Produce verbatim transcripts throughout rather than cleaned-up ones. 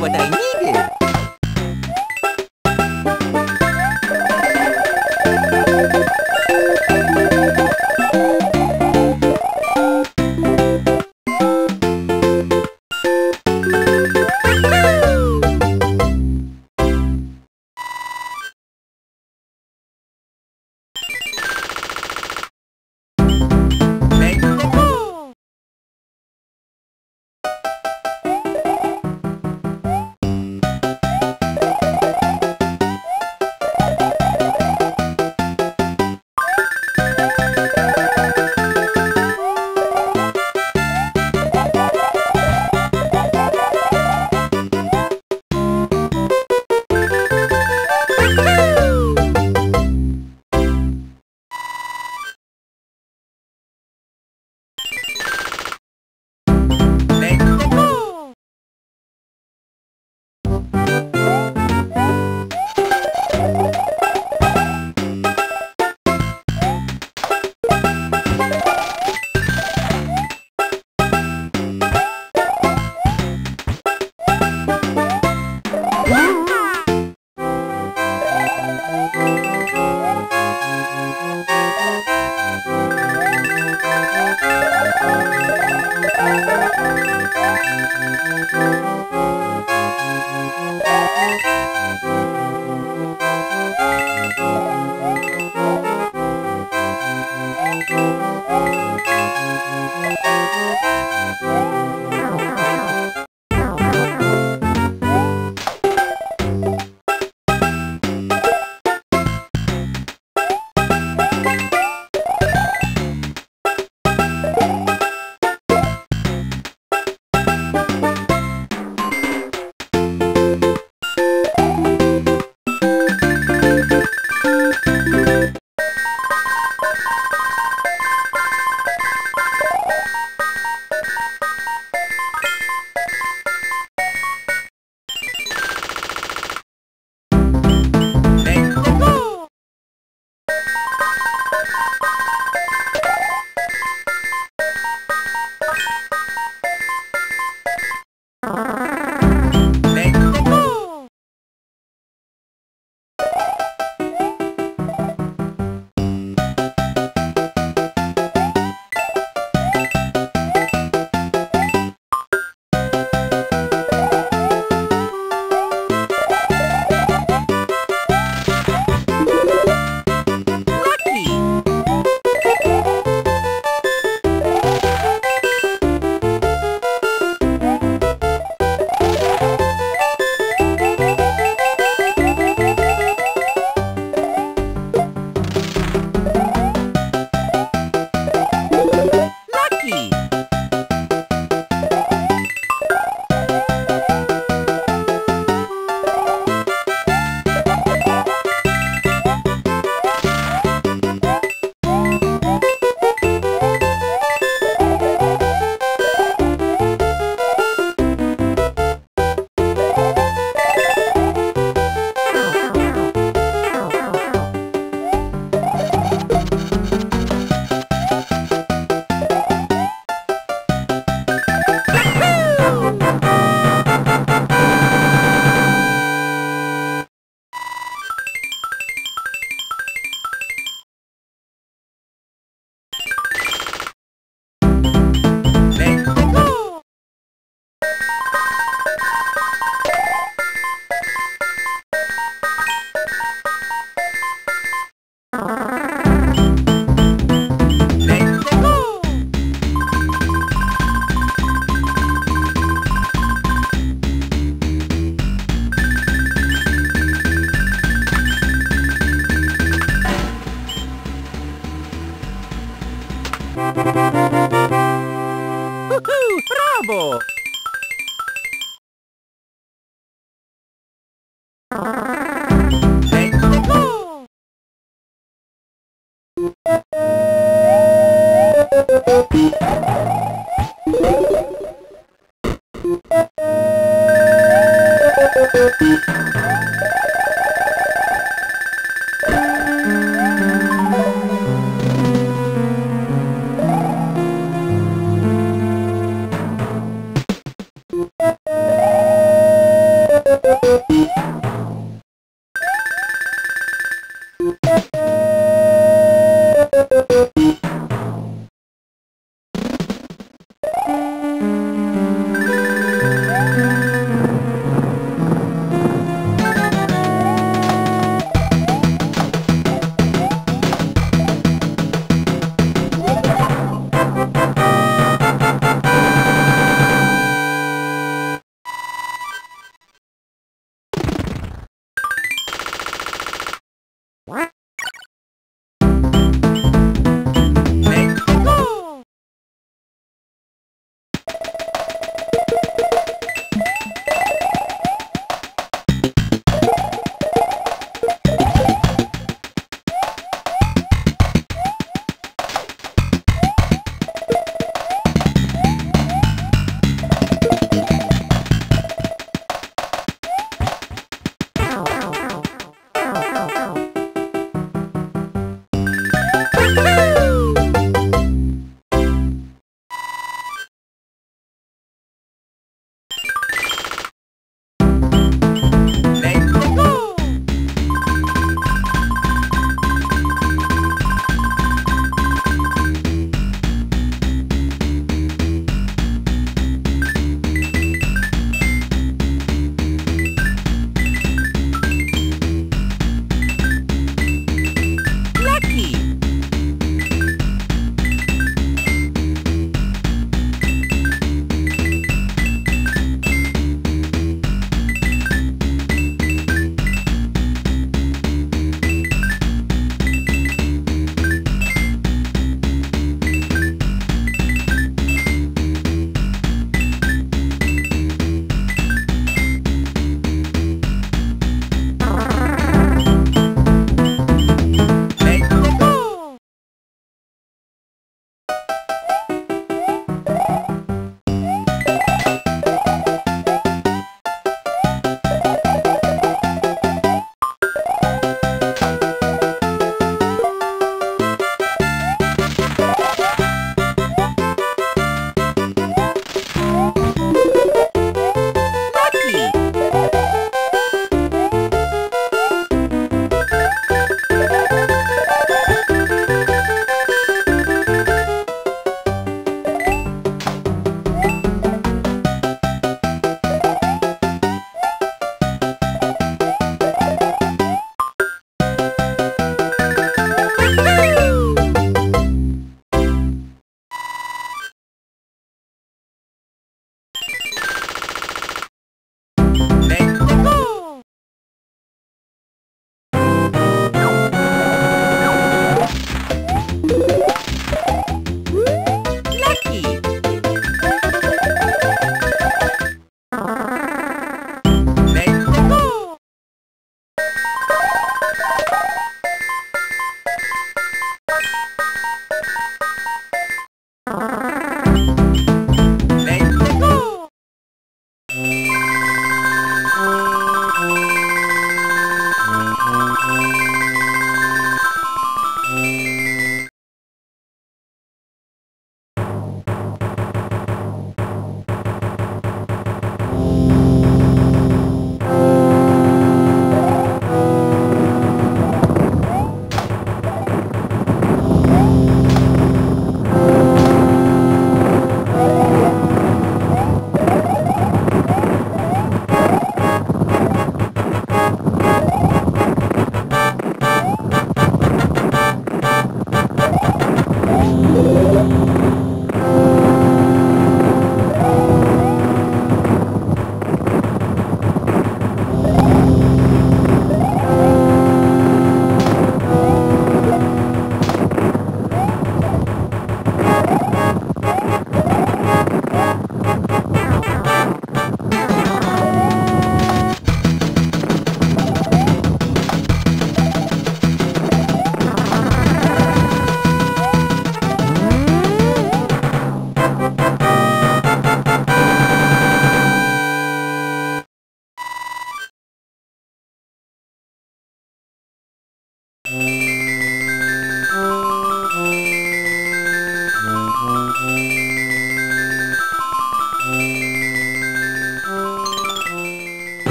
what I needed.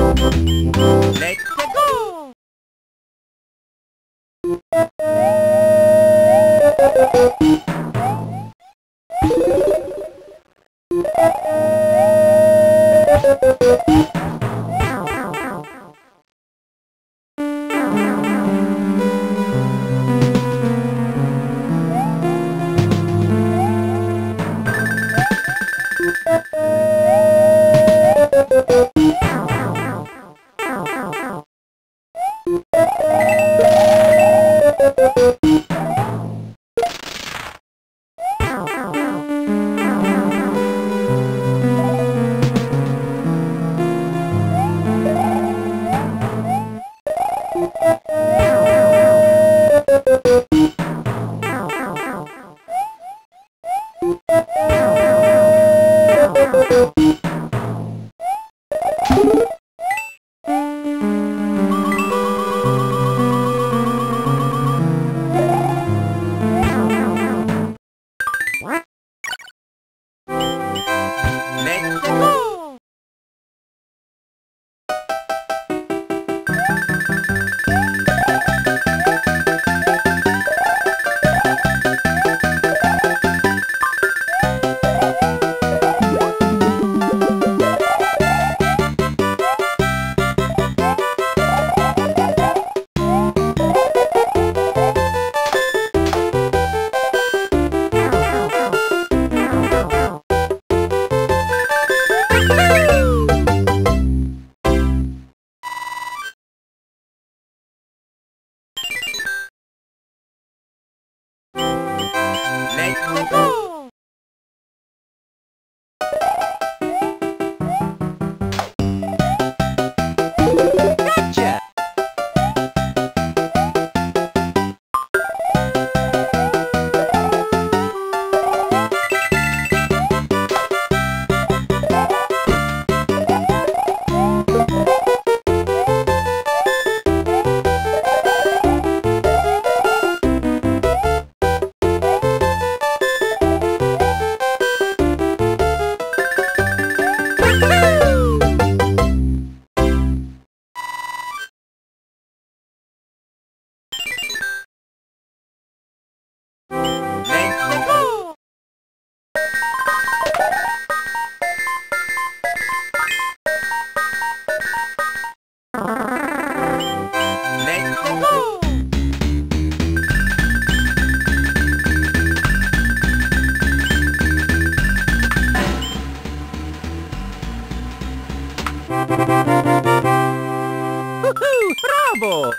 Let's go. ¡Bravo!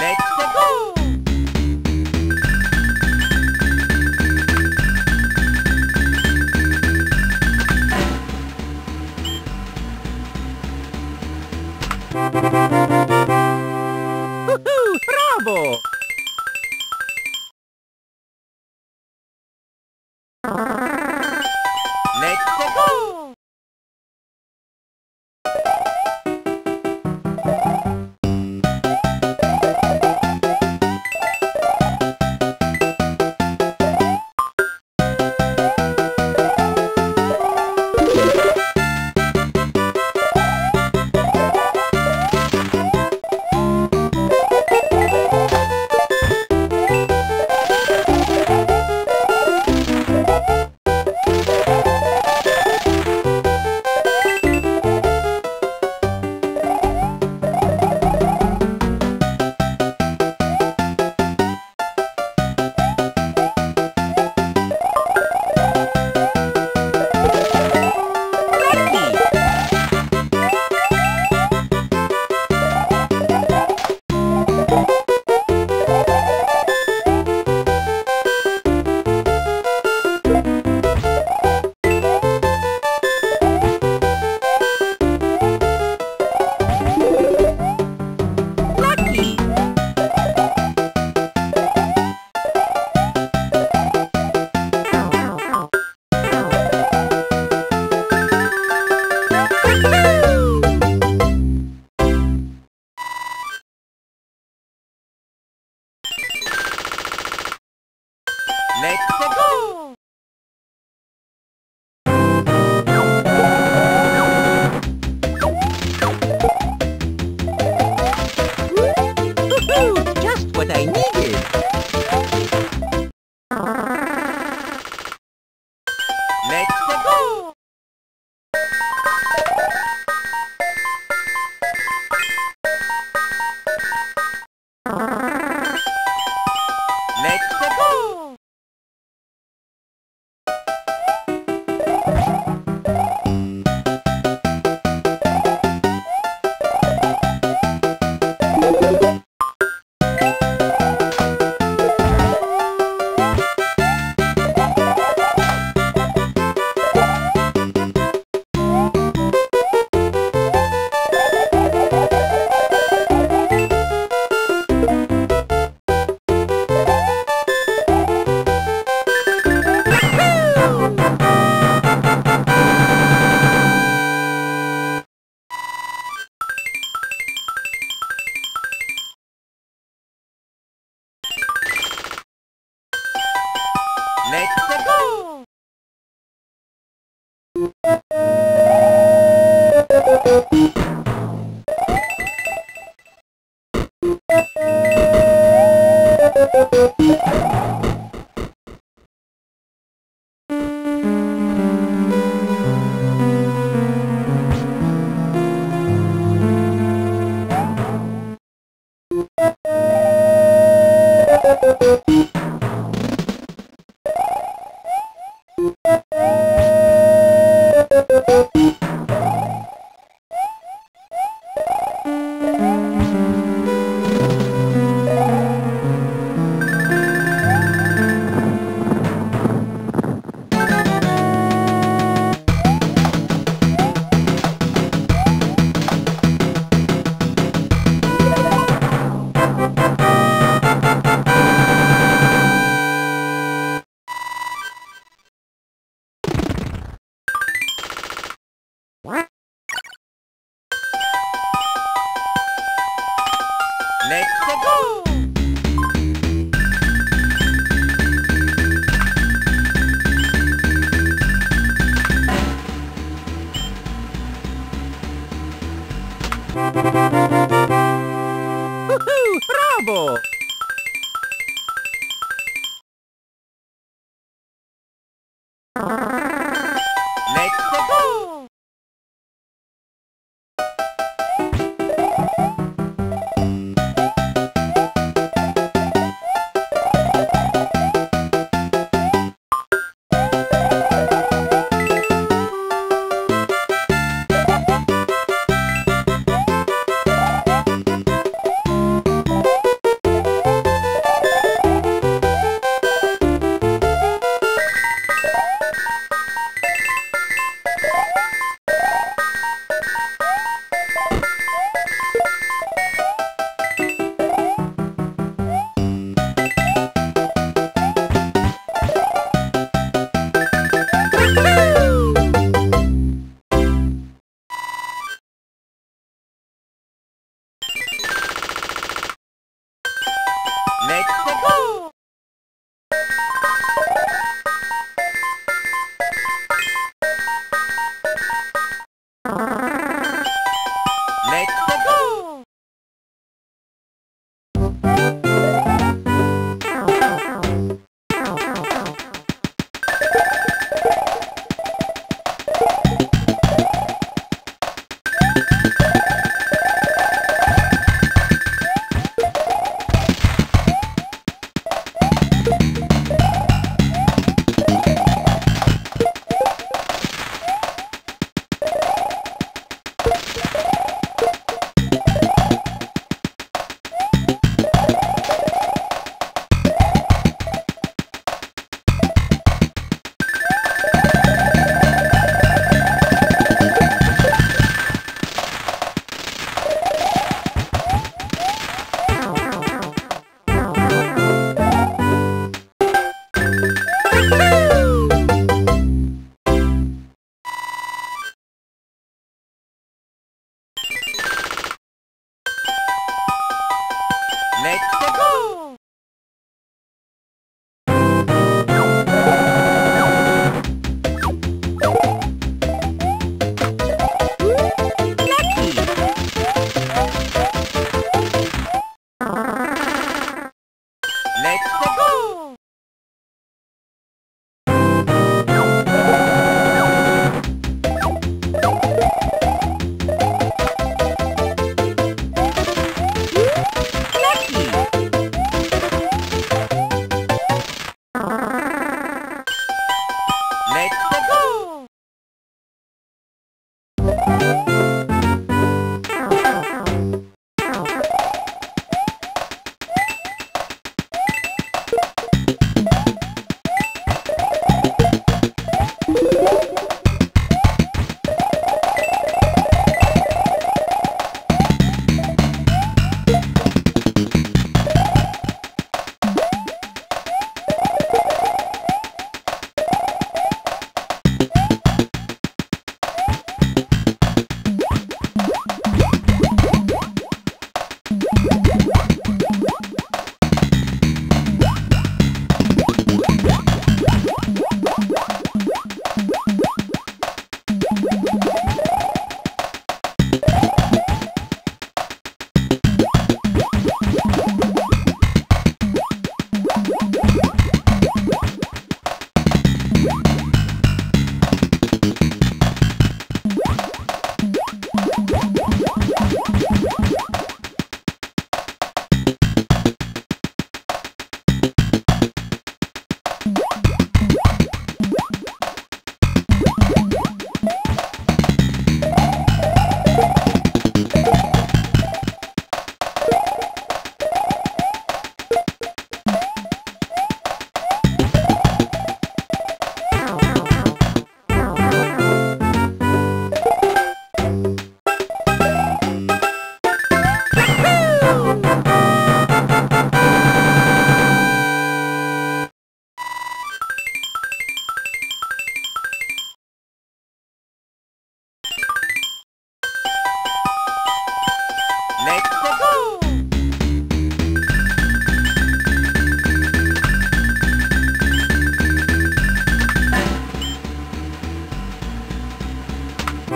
Let's go! ¡Bravo! Let's go! ¡Bravo! Mexico. Mexico. Mexico. Mexico. Mexico. Mexico.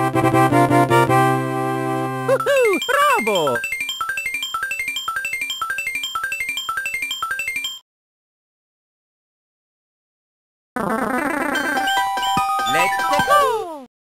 Woohoo! Bravo! Mexico. Bye.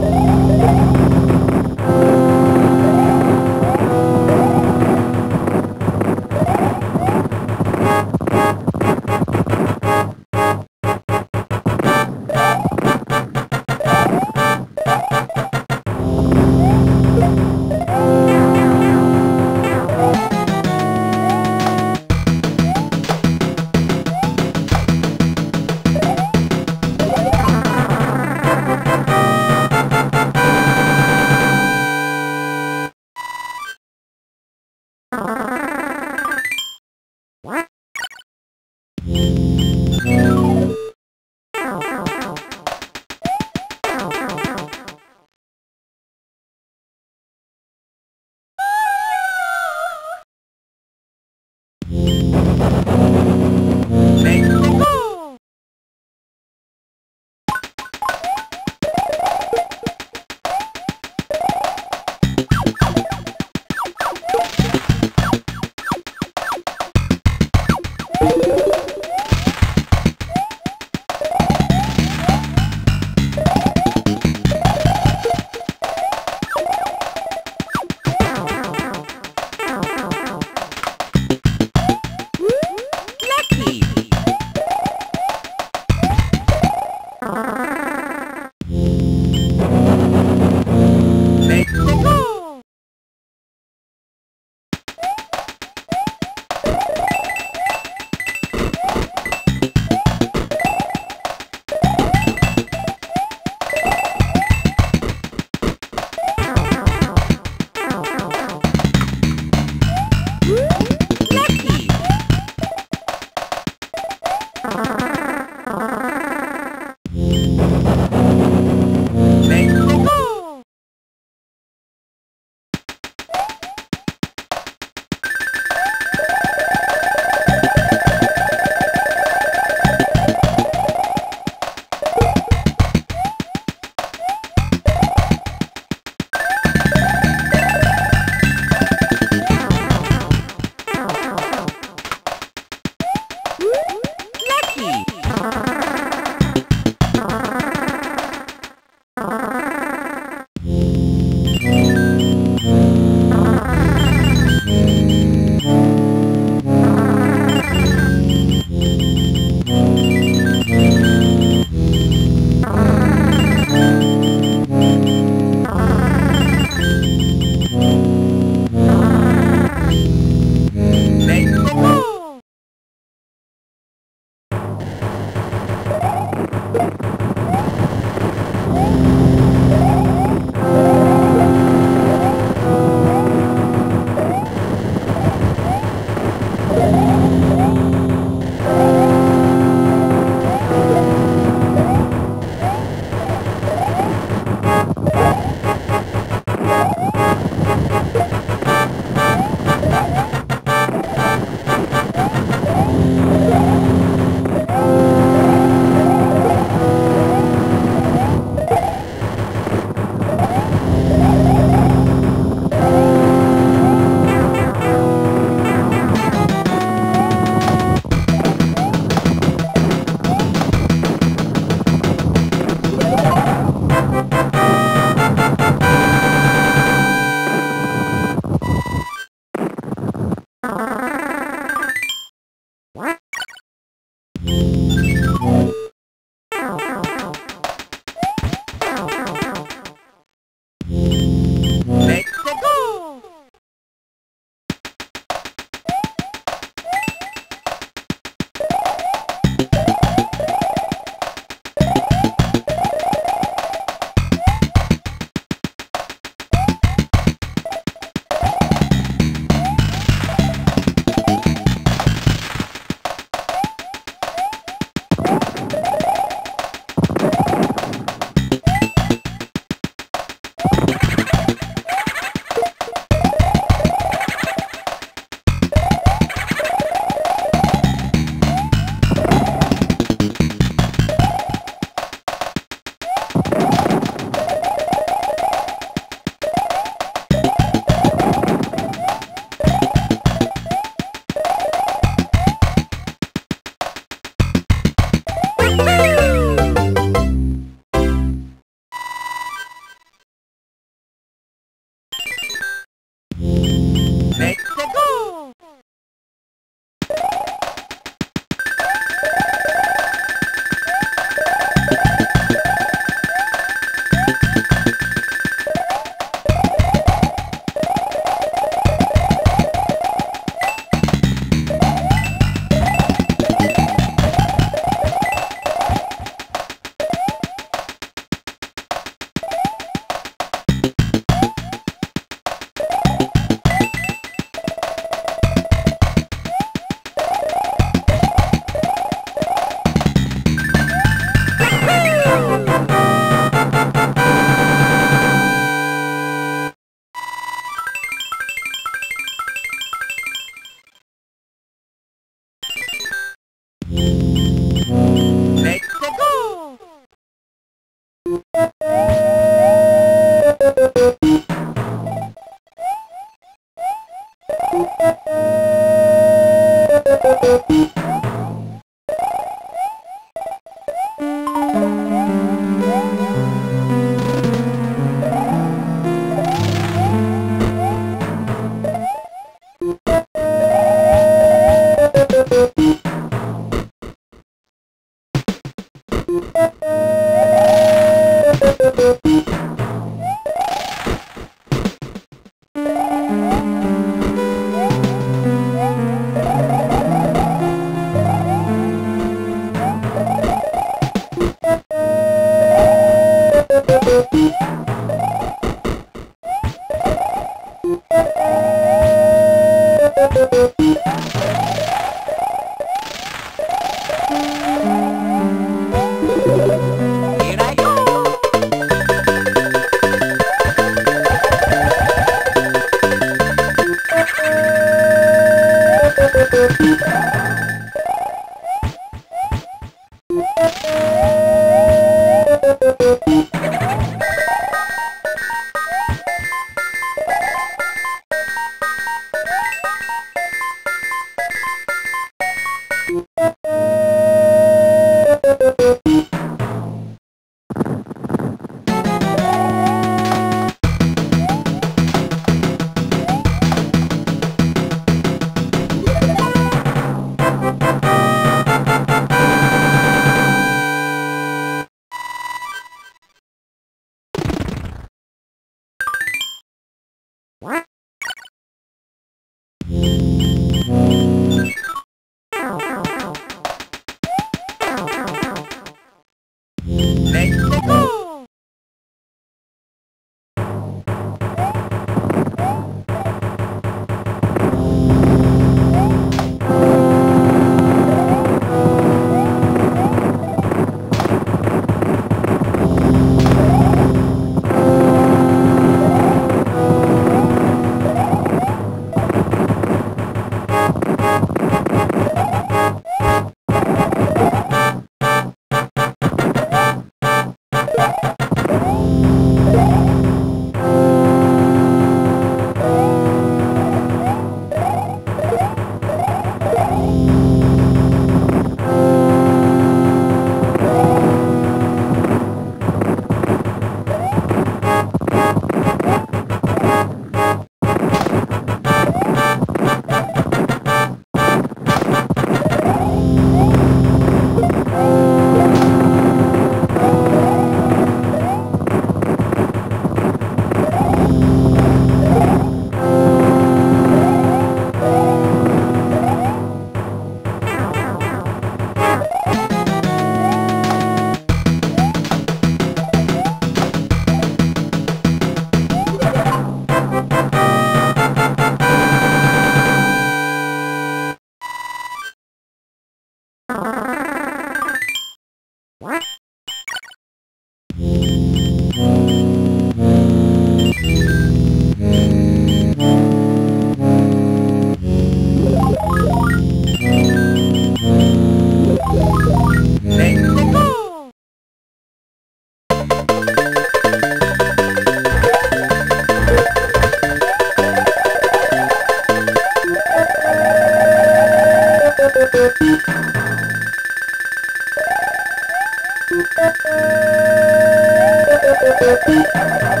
Beep.